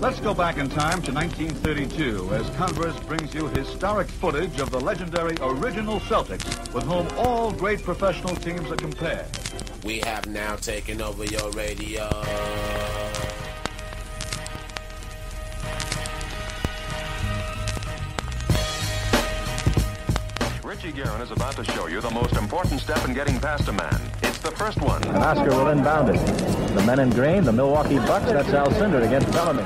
Let's go back in time to 1932 as Converse brings you historic footage of the legendary original Celtics, with whom all great professional teams are compared. We have now taken over your radio. Richie Guerin is about to show you the most important step in getting past a man. It's the first one. And Oscar will inbound it. The men in green, the Milwaukee Bucks, that's Alcindor against Bellamy.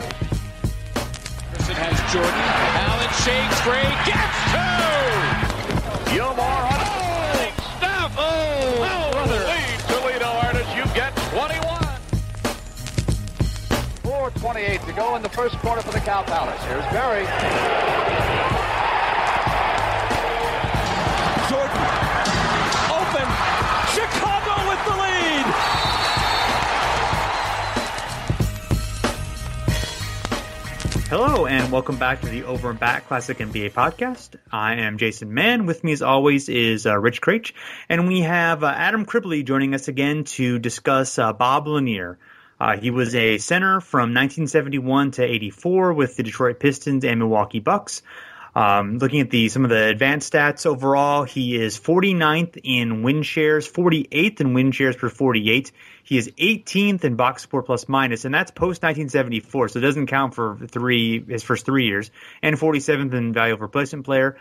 Has Jordan. Allen shakes free. Gets two! Gilmore on a stop! Oh, brother! These Toledo artists, you get 21. 4:28 to go in the first quarter for the Cow Palace. Here's Barry. Jordan. Open. Chicago with the lead. Hello, and welcome back to the Over and Back Classic NBA Podcast. I am Jason Mann. With me, as always, is Rich Kraetsch. And we have Adam Criblez joining us again to discuss Bob Lanier. He was a center from 1971 to 84 with the Detroit Pistons and Milwaukee Bucks. Looking at some of the advanced stats overall, he is 49th in win shares, 48th in win shares per 48. He is 18th in box score plus minus, and that's post-1974, so it doesn't count for his first 3 years, and 47th in value of replacement player.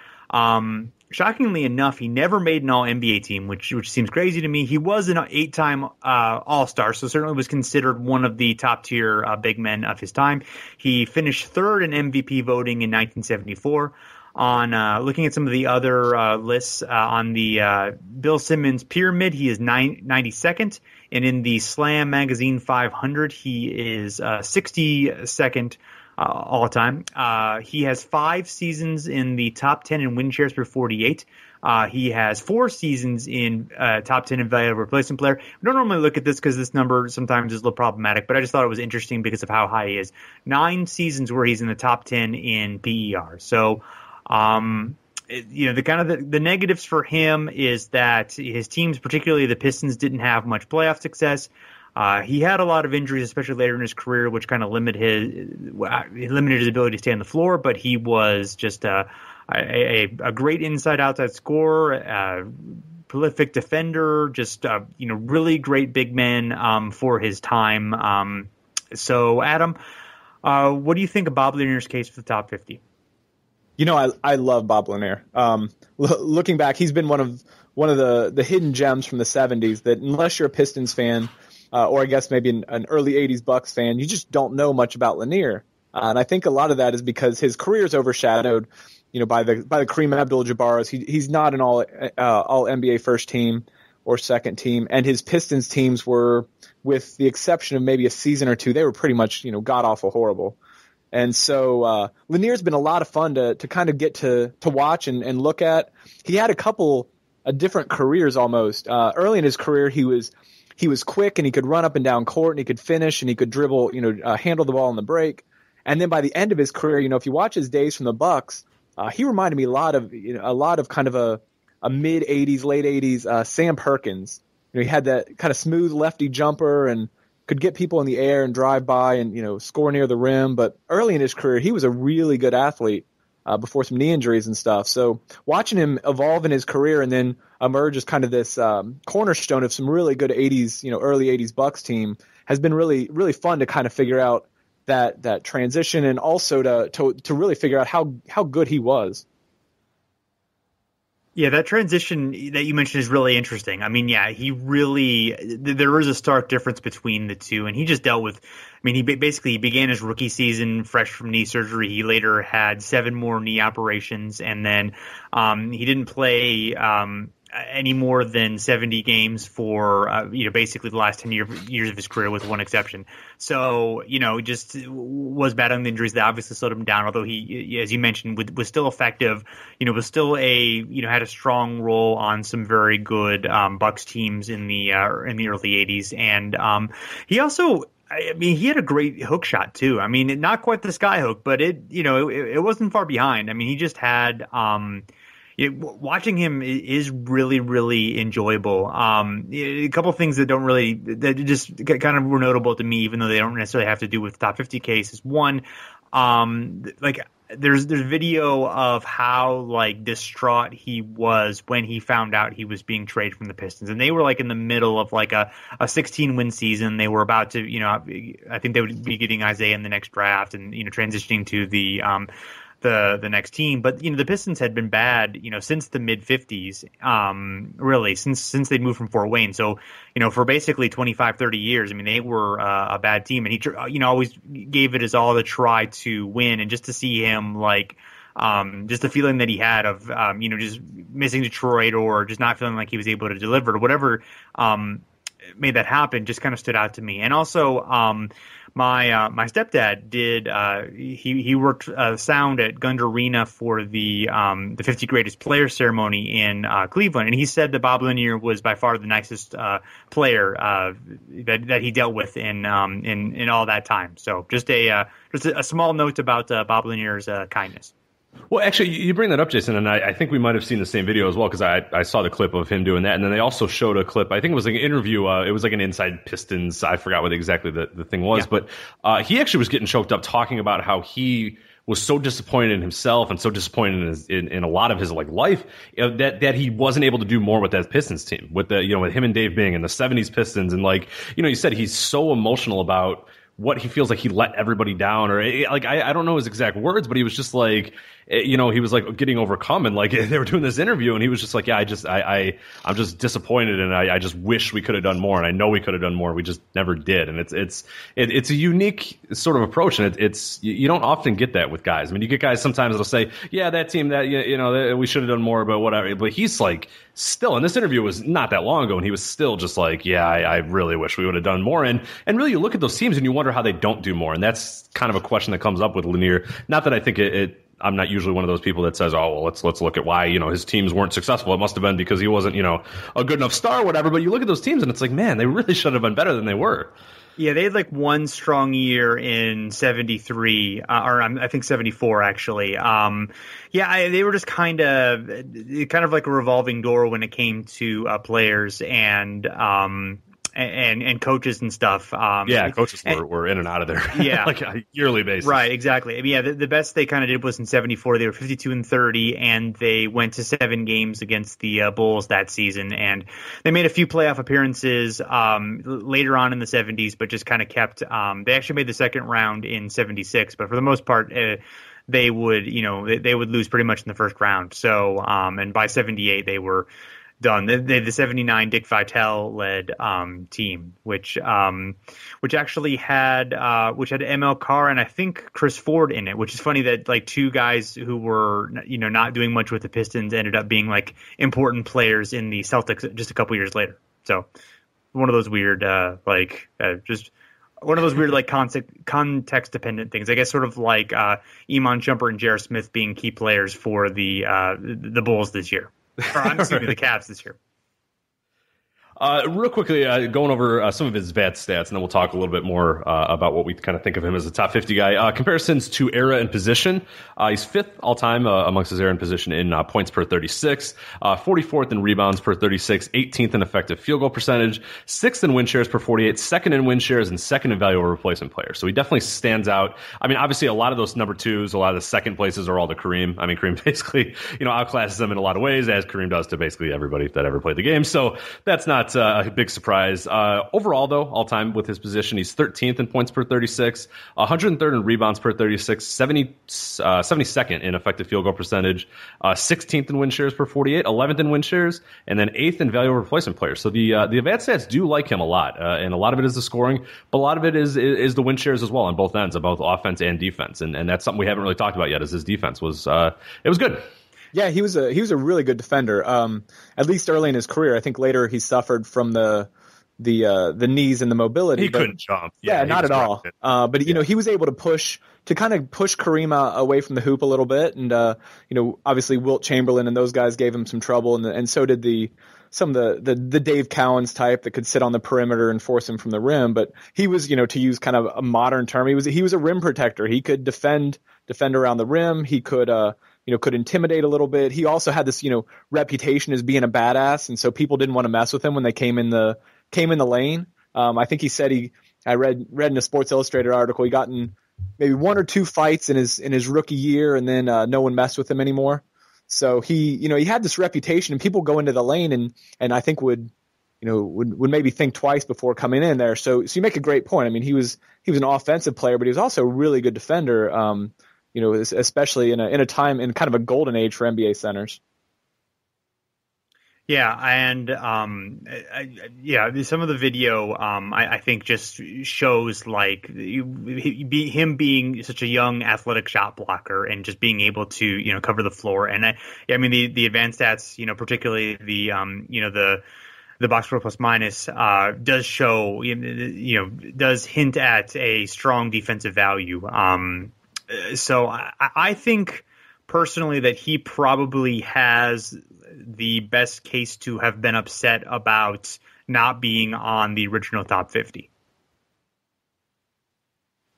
Shockingly enough, he never made an All-NBA team, which seems crazy to me. He was an 8-time All-Star, so certainly was considered one of the top-tier big men of his time. He finished third in MVP voting in 1974. On looking at some of the other lists on the Bill Simmons pyramid, he is 92nd. And in the Slam Magazine 500, he is 62nd all time. He has 5 seasons in the top 10 in win shares per 48. He has 4 seasons in top 10 in value of replacement player. We don't normally look at this because this number sometimes is a little problematic, but I just thought it was interesting because of how high he is. 9 seasons where he's in the top 10 in PER. So, the negatives for him is that his teams, particularly the Pistons, didn't have much playoff success. He had a lot of injuries, especially later in his career, which kind of limited his ability to stay on the floor. But he was just a great inside-outside scorer, prolific defender, just really great big man for his time. So, Adam, what do you think of Bob Lanier's case for the top 50? I love Bob Lanier. Looking back, he's been one of the hidden gems from the 70s that unless you're a Pistons fan, or I guess maybe an early 80s Bucks fan, you just don't know much about Lanier. And I think a lot of that is because his career is overshadowed, by the Kareem Abdul Jabbar. He's not an all NBA first team or second team, and his Pistons teams were, with the exception of maybe a season or two, they were pretty much god awful horrible. And so Lanier's been a lot of fun to kind of get to watch and look at. He had a couple of different careers almost. Early in his career, he was quick and he could run up and down court and he could finish and he could dribble, handle the ball on the break. And then by the end of his career, if you watch his days from the Bucks, he reminded me a lot of kind of a mid 80s, late 80s Sam Perkins. He had that kind of smooth lefty jumper and could get people in the air and drive by and, score near the rim. But early in his career, he was a really good athlete before some knee injuries and stuff. So watching him evolve in his career and then emerge as kind of this cornerstone of some really good 80s, early 80s Bucks team has been really, really fun to kind of figure out that transition and also to really figure out how good he was. Yeah, that transition that you mentioned is really interesting. I mean, yeah, there is a stark difference between the two, and he just dealt with, he basically began his rookie season fresh from knee surgery. He later had 7 more knee operations, and then he didn't play any more than 70 games for, basically the last 10 years of his career with one exception. So, just was battling the injuries that obviously slowed him down, although he, as you mentioned, was still effective, was still had a strong role on some very good Bucks teams in the early 80s. And he also, he had a great hook shot too. Not quite the sky hook, but it wasn't far behind. He just had watching him is really, really enjoyable. A couple of things that don't really, that just kind of were notable to me, even though they don't necessarily have to do with the top 50 case, is one, like, there's video of how like distraught he was when he found out he was being traded from the Pistons, and they were like in the middle of like a 16 win season. They were about to, you know, I think they would be getting Isaiah in the next draft, and you know, transitioning to the next team. But you know, the Pistons had been bad, you know, since the mid 50s, really since they moved from Fort Wayne. So you know, for basically 25-30 years, I mean, they were a bad team, and he you know, always gave it his all to try to win. And just to see him like just the feeling that he had of you know, just missing Detroit or just not feeling like he was able to deliver or whatever made that happen just kind of stood out to me. And also my stepdad did he worked sound at Gund Arena for the 50 greatest player ceremony in Cleveland, and he said that Bob Lanier was by far the nicest player that he dealt with in all that time. So just a small note about Bob Lanier's kindness. Well, actually, you bring that up, Jason, and I think we might have seen the same video as well, because I saw the clip of him doing that, and then they also showed a clip. I think it was like an interview. It was like an Inside Pistons. I forgot what exactly the thing was, yeah. But he actually was getting choked up talking about how he was so disappointed in himself and so disappointed in a lot of his like life that he wasn't able to do more with that Pistons team, with the, you know, with him and Dave Bing and the 70s Pistons, and like, you know, you said he's so emotional about what he feels like he let everybody down, or like, I don't know his exact words, but he was just like, you know, he was like getting overcome, and like they were doing this interview, and he was just like, yeah, I'm just disappointed, and I just wish we could have done more, and I know we could have done more, we just never did. And it's a unique sort of approach, and it's you don't often get that with guys. I mean, you get guys sometimes that'll say, yeah, that team, that, you know, we should have done more, but whatever. But he's like, still, and this interview was not that long ago, and he was still just like, yeah, I really wish we would have done more. And really, you look at those teams and you wonder how they don't do more, and that's kind of a question that comes up with Lanier. Not that I think I'm not usually one of those people that says, oh, well, let's look at why, you know, his teams weren't successful, it must have been because he wasn't, you know, a good enough star or whatever. But you look at those teams and it's like, man, they really should have been better than they were. Yeah, they had like one strong year in 73, or I think 74 actually. Yeah, they were just kind of like a revolving door when it came to players and coaches and stuff. Yeah, coaches were in and out of there. Yeah, like a yearly basis. Right, exactly. I mean, yeah, the best they kind of did was in 74. They were 52-30, and they went to 7 games against the Bulls that season. And they made a few playoff appearances later on in the 70s, but just kind of kept. They actually made the second round in 76, but for the most part, they would, you know, they would lose pretty much in the first round. So, and by 78, they were done. The 79 Dick Vitale led team, which actually had which had ML Carr and I think Chris Ford in it, which is funny that like two guys who were, you know, not doing much with the Pistons ended up being like important players in the Celtics just a couple years later. So one of those weird just one of those weird like context dependent things, I guess, sort of like Iman Jumper and Jarrett Smith being key players for the Bulls this year. Or I'm assuming the Cavs this year. Real quickly, going over some of his VAT stats, and then we'll talk a little bit more about what we kind of think of him as a top 50 guy. Comparisons to era and position. He's 5th all-time amongst his era and position in points per 36, 44th in rebounds per 36, 18th in effective field goal percentage, 6th in win shares per 48, 2nd in win shares, and 2nd in value over replacement players. So he definitely stands out. I mean, obviously, a lot of those number 2s, a lot of the second places are all to Kareem. I mean, Kareem basically, you know, outclasses them in a lot of ways, as Kareem does to basically everybody that ever played the game. So that's not a big surprise. Overall, though, all time with his position, he's 13th in points per 36, 103rd in rebounds per 36, 72nd in effective field goal percentage, 16th in win shares per 48, 11th in win shares, and then 8th in value over replacement players. So the advanced stats do like him a lot, and a lot of it is the scoring, but a lot of it is the win shares as well on both ends, on both offense and defense, and that's something we haven't really talked about yet. Is his defense was it was good. Yeah, he was a really good defender. At least early in his career. I think later he suffered from the knees and the mobility. He couldn't jump. Yeah, not at all. But you know, he was able to kind of push Kareem away from the hoop a little bit, and you know, obviously Wilt Chamberlain and those guys gave him some trouble, and so did some of the Dave Cowens type that could sit on the perimeter and force him from the rim. But he was, you know, to use kind of a modern term, he was a rim protector. He could defend around the rim. He could you know, could intimidate a little bit. He also had this, you know, reputation as being a badass, and so people didn't want to mess with him when they came in the lane. I think he said I read in a Sports Illustrated article, he got in maybe one or two fights in his rookie year, and then no one messed with him anymore. So he, you know, he had this reputation, and people go into the lane and I think would maybe think twice before coming in there. So you make a great point. I mean, he was an offensive player, but he was also a really good defender. You know, especially in a time in kind of a golden age for NBA centers. Yeah, and some of the video I think just shows like him being such a young athletic shot blocker and just being able to, you know, cover the floor. And I mean the advanced stats, you know, particularly the the box score plus minus does show, you know, does hint at a strong defensive value. So I think personally that he probably has the best case to have been upset about not being on the original top 50.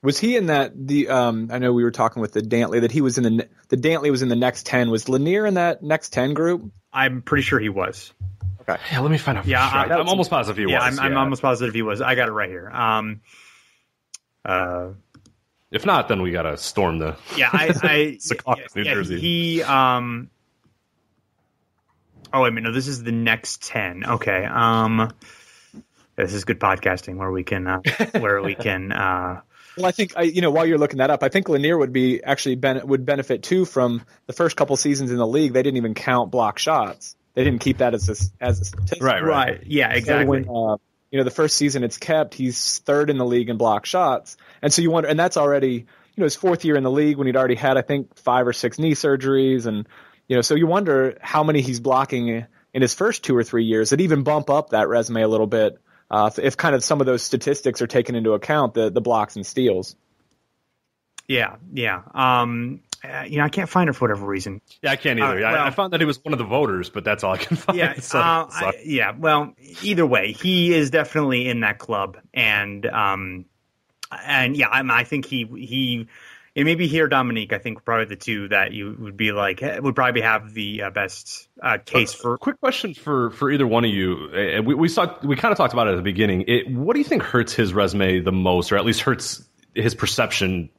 Was he in that? I know we were talking with the Dantley that he was in the Dantley was in the next 10. Was Lanier in that next 10 group? I'm pretty sure he was. Okay, yeah, let me find out. Yeah, I'm almost positive he was. I'm almost positive he was. I got it right here. If not, then we gotta storm the. Yeah, Secaucus, New Jersey. He Oh, wait a minute. No, this is the next 10. Okay. This is good podcasting where we can Well, I think you know, while you're looking that up, I think Lanier would be actually would benefit too from the first couple seasons in the league. They didn't even count block shots. They didn't keep that as a statistic. Right. Yeah, exactly. So when, you know, the first season it's kept, he's third in the league in block shots. And so you wonder, and that's already, you know, his fourth year in the league when he'd already had I think 5 or 6 knee surgeries, and you know, so you wonder how many he's blocking in his first 2 or 3 years that even bump up that resume a little bit, if kind of some of those statistics are taken into account, the blocks and steals. Yeah. You know, I can't find her for whatever reason. Yeah, I can't either. I found that he was one of the voters, but that's all I can find. Yeah, well, either way, he is definitely in that club, and yeah, I think he. And maybe here, Dominique, I think probably the two that you would be like would probably have the best case for. Quick question for either one of you. And we kind of talked about it at the beginning. What do you think hurts his resume the most, or at least hurts his perception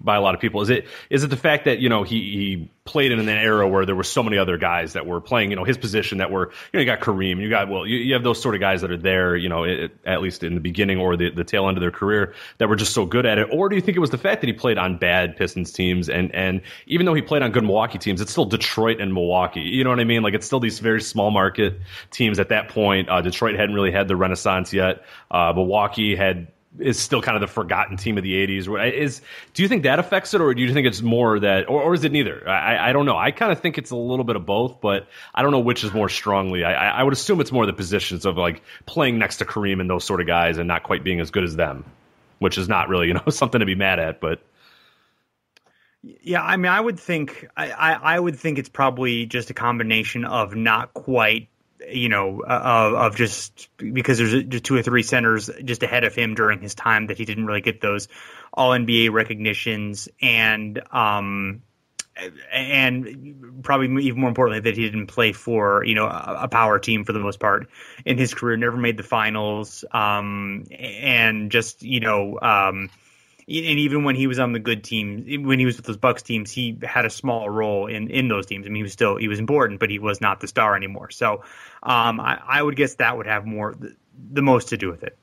by a lot of people? Is it the fact that, you know, he played in an era where there were so many other guys that were playing, you know, his position that were, you know, you got Kareem, you got Wilt, you have those sort of guys that are there, you know, at least in the beginning or the tail end of their career that were just so good at it? Or do you think it was the fact that he played on bad Pistons teams and even though he played on good Milwaukee teams, it's still Detroit and Milwaukee, you know what I mean? Like, it's still these very small market teams at that point. Detroit hadn't really had the renaissance yet. Milwaukee is still kind of the forgotten team of the 80s. Do you think that affects it, or do you think it's more that, or is it neither? I don't know. I kind of think it's a little bit of both, but I don't know which is more strongly. I would assume it's more the positions of like playing next to Kareem and those sort of guys and not quite being as good as them, which is not really, you know, something to be mad at, but. Yeah, I mean, I would think it's probably just a combination of not quite, you know, of just because there's just 2 or 3 centers just ahead of him during his time that he didn't really get those all NBA recognitions, and probably even more importantly that he didn't play for, you know, a power team for the most part in his career, never made the finals, and just, you know, and even when he was on the good team, when he was with those Bucks teams, he had a small role in those teams. I mean, he was important, but he was not the star anymore. So I would guess that would have the most to do with it.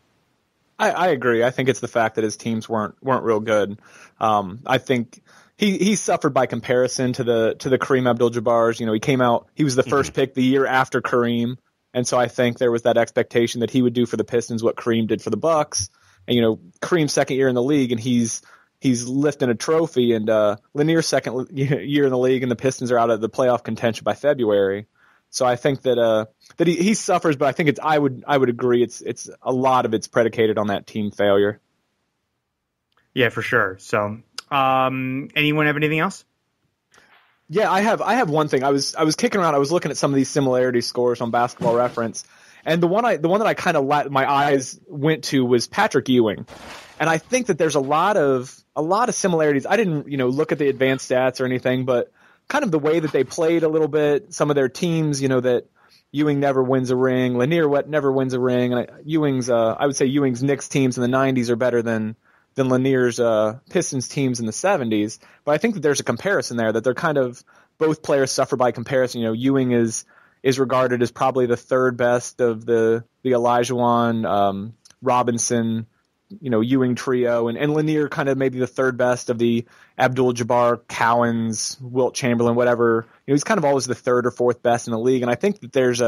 I agree. I think it's the fact that his teams weren't real good. I think he suffered by comparison to the Kareem Abdul Jabbars. You know, he came out, he was the first pick the year after Kareem, and so I think there was that expectation that he would do for the Pistons what Kareem did for the Bucks. And, you know, Kareem's second year in the league, and he's lifting a trophy, and Lanier's second year in the league, and the Pistons are out of the playoff contention by February. So I think that that he suffers, but I think I would agree it's a lot of it's predicated on that team failure. Yeah, for sure. So, anyone have anything else? Yeah, I have one thing. I was kicking around. I was looking at some of these similarity scores on Basketball Reference. And the one that I kind of my eyes went to was Patrick Ewing, and I think that there's a lot of similarities. I didn't, you know, look at the advanced stats or anything, but kind of the way that they played a little bit, some of their teams, you know, that Ewing never wins a ring, Lanier never wins a ring. And I would say Ewing's Knicks teams in the 90s are better than Lanier's Pistons teams in the 70s. But I think that there's a comparison there, that they're kind of – both players suffer by comparison. You know, Ewing is regarded as probably the third best of the Olajuwon, Robinson, you know, Ewing trio, and Lanier kind of maybe the third best of the Abdul Jabbar, Cowens, Wilt Chamberlain, whatever. You know, he's kind of always the third or fourth best in the league. And I think that there's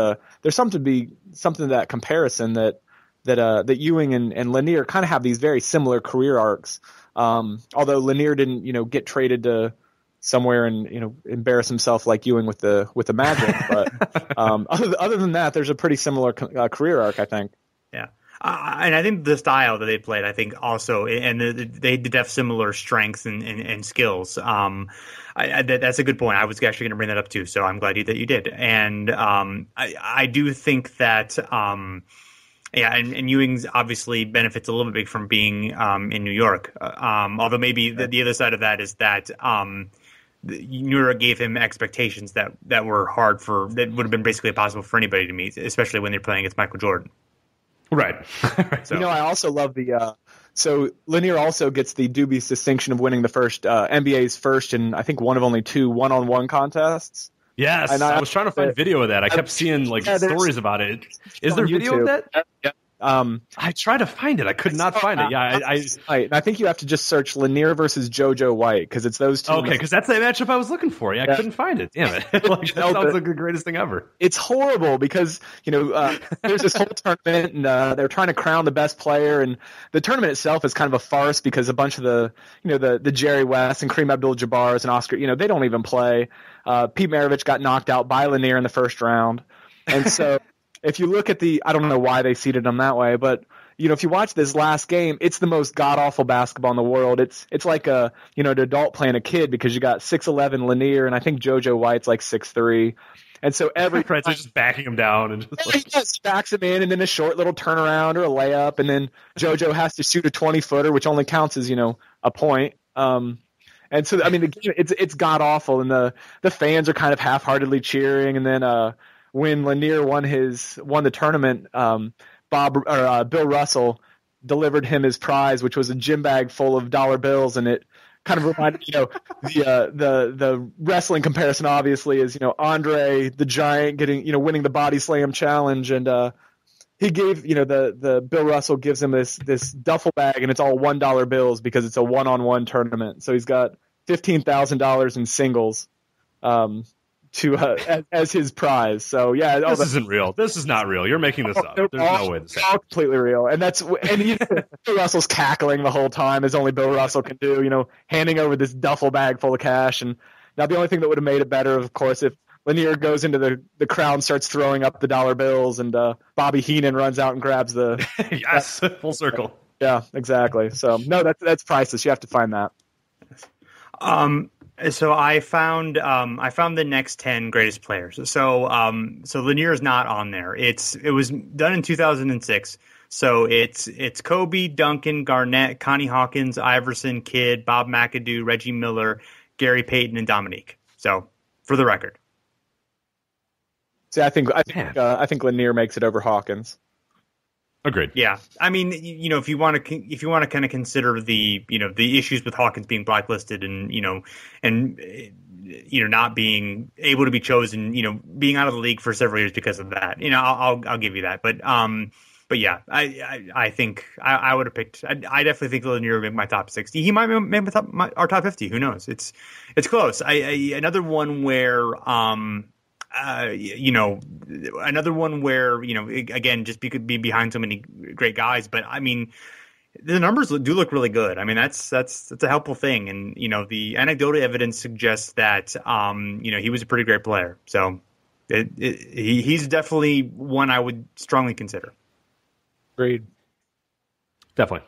something to that comparison that Ewing and Lanier kind of have these very similar career arcs. Although Lanier didn't, you know, get traded to somewhere and, you know, embarrass himself like Ewing with the Magic. But other than that, there's a pretty similar career arc, I think. Yeah. And I think the style that they played, I think also, and they did have similar strengths and skills. That's a good point. I was actually going to bring that up too, so I'm glad that you did. And I do think that, and Ewing's obviously benefits a little bit from being in New York. Although maybe the other side of that is that New York gave him expectations that were hard that would have been basically impossible for anybody to meet, especially when they're playing against Michael Jordan. Right. So. You know, I also love the so Lanier also gets the dubious distinction of winning the first NBA's first and I think one of only two one-on-one contests. Yes, and I was trying to find video of that. I kept seeing stories about it. Is there video YouTube. Of that? Yeah. I tried to find it. I could not find it. Yeah, I think you have to just search Lanier versus JoJo White because it's those two. Okay, because that's the matchup I was looking for. Yeah, I couldn't find it. Damn it! Like, that sounds like the greatest thing ever. It's horrible because you know there's this whole tournament and they're trying to crown the best player, and the tournament itself is kind of a farce because a bunch of the you know the Jerry West and Kareem Abdul Jabbars and Oscar, you know, they don't even play. Pete Maravich got knocked out by Lanier in the first round, and so. If you look at I don't know why they seeded them that way, but you know, if you watch this last game, it's the most god awful basketball in the world. It's like a you know, an adult playing a kid because you got 6'11" Lanier and I think JoJo White's like 6'3", and so every time, they're just backing him down and just like... just backs him in, and then a short little turnaround or a layup, and then JoJo has to shoot a 20-footer, which only counts as you know a point. And so I mean, the game, it's god awful, and the fans are kind of half-heartedly cheering, and then when Lanier won the tournament, Bill Russell delivered him his prize, which was a gym bag full of dollar bills, and it kind of reminded you know the wrestling comparison obviously is you know Andre the Giant getting you know winning the body slam challenge, and he gave you know the Bill Russell gives him this duffel bag, and it's all $1 bills because it's a one-on-one tournament, so he's got $15,000 in singles. As his prize. So yeah, this isn't real. This is not real. You're making this up. There's no way to say. All completely real. And you know, Bill Russell's cackling the whole time, as only Bill Russell can do. You know, handing over this duffel bag full of cash. And now the only thing that would have made it better, of course, if Lanier goes into the crowd, starts throwing up the dollar bills, and Bobby Heenan runs out and grabs the yes, full circle. Yeah, exactly. So no, that's priceless. You have to find that. So I found the next 10 greatest players. So Lanier is not on there. It was done in 2006. So it's Kobe, Duncan, Garnett, Connie Hawkins, Iverson, Kidd, Bob McAdoo, Reggie Miller, Gary Payton, and Dominique. So for the record, see, I think Lanier makes it over Hawkins. Agreed. Yeah, I mean, you know, if you want to kind of consider the you know the issues with Hawkins being blacklisted and not being able to be chosen, you know, being out of the league for several years because of that, you know, I'll give you that. But yeah, I think I would have picked. I definitely think Lanier would make my top 60. He might make our top 50. Who knows? It's close. Another one where. Another one where, you know, again, just be behind so many great guys. But I mean, the numbers do look really good. I mean, that's a helpful thing. And, you know, the anecdotal evidence suggests that, you know, he was a pretty great player. So he's definitely one I would strongly consider. Agreed. Definitely.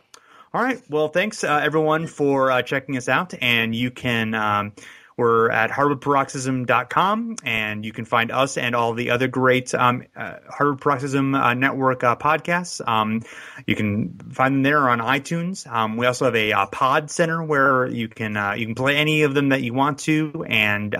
All right. Well, thanks, everyone, for checking us out. And you can We're at HarvardParoxysm.com, and you can find us and all the other great Harvard Paroxysm Network podcasts. You can find them there on iTunes. We also have a pod center where you can play any of them that you want to, and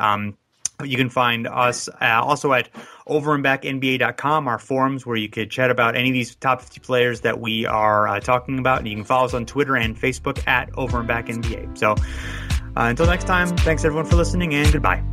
you can find us also at overandbacknba.com, our forums where you could chat about any of these top 50 players that we are talking about. And you can follow us on Twitter and Facebook at overandbacknba. So until next time, thanks everyone for listening, and goodbye.